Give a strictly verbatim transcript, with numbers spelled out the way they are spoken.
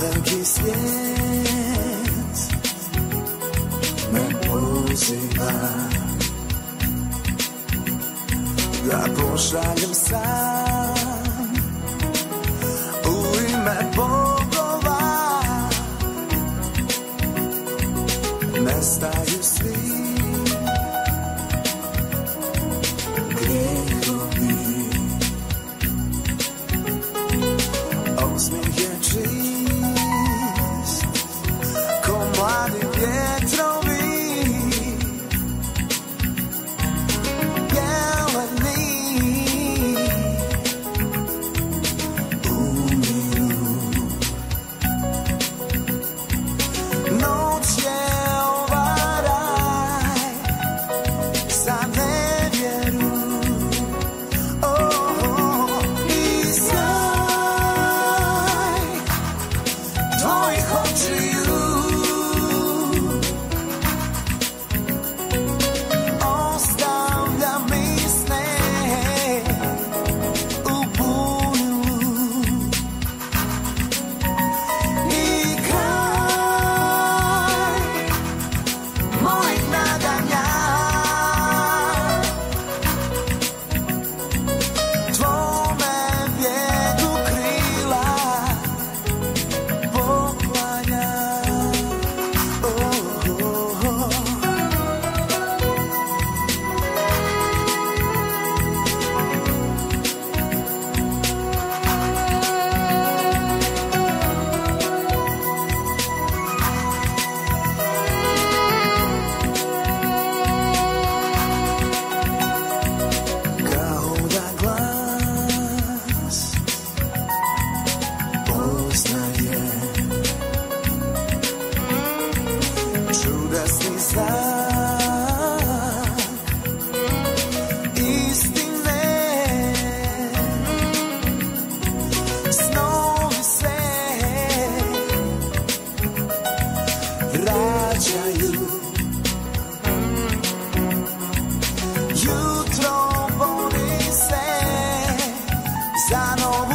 Powiem ci svět nepoužívá. Já pošalím sám, ujme Bohová. Nestaju svým gréchami. Osmich je čistý. Jutro boli se za nové.